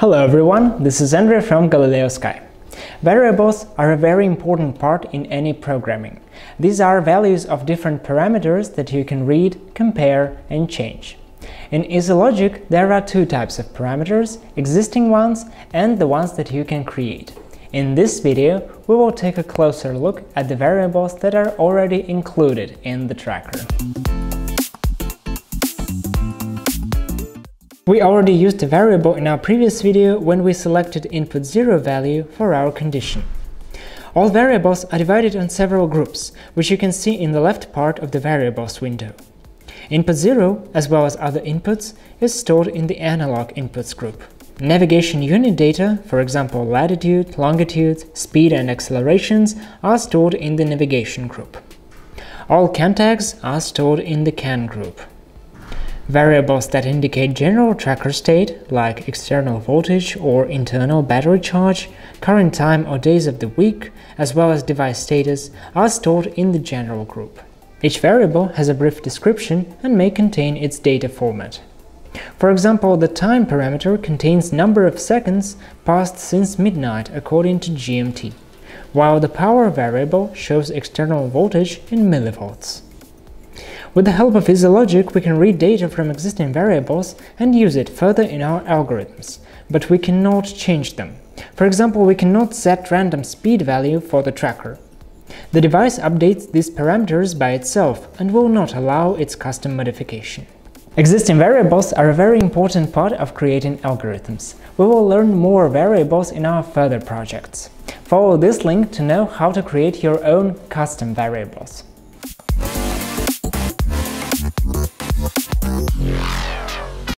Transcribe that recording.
Hello everyone, this is Andre from Galileo Sky. Variables are a very important part in any programming. These are values of different parameters that you can read, compare and change. In EasyLogic there are two types of parameters, existing ones and the ones that you can create. In this video we will take a closer look at the variables that are already included in the tracker. We already used a variable in our previous video when we selected input 0 value for our condition. All variables are divided on several groups, which you can see in the left part of the variables window. Input 0, as well as other inputs, is stored in the analog inputs group. Navigation unit data, for example latitude, longitude, speed and accelerations, are stored in the navigation group. All CAN tags are stored in the CAN group. Variables that indicate general tracker state, like external voltage or internal battery charge, current time or days of the week, as well as device status, are stored in the general group. Each variable has a brief description and may contain its data format. For example, the time parameter contains number of seconds passed since midnight according to GMT, while the power variable shows external voltage in millivolts. With the help of EasyLogic, we can read data from existing variables and use it further in our algorithms, but we cannot change them. For example, we cannot set random speed value for the tracker. The device updates these parameters by itself and will not allow its custom modification. Existing variables are a very important part of creating algorithms. We will learn more variables in our further projects. Follow this link to know how to create your own custom variables.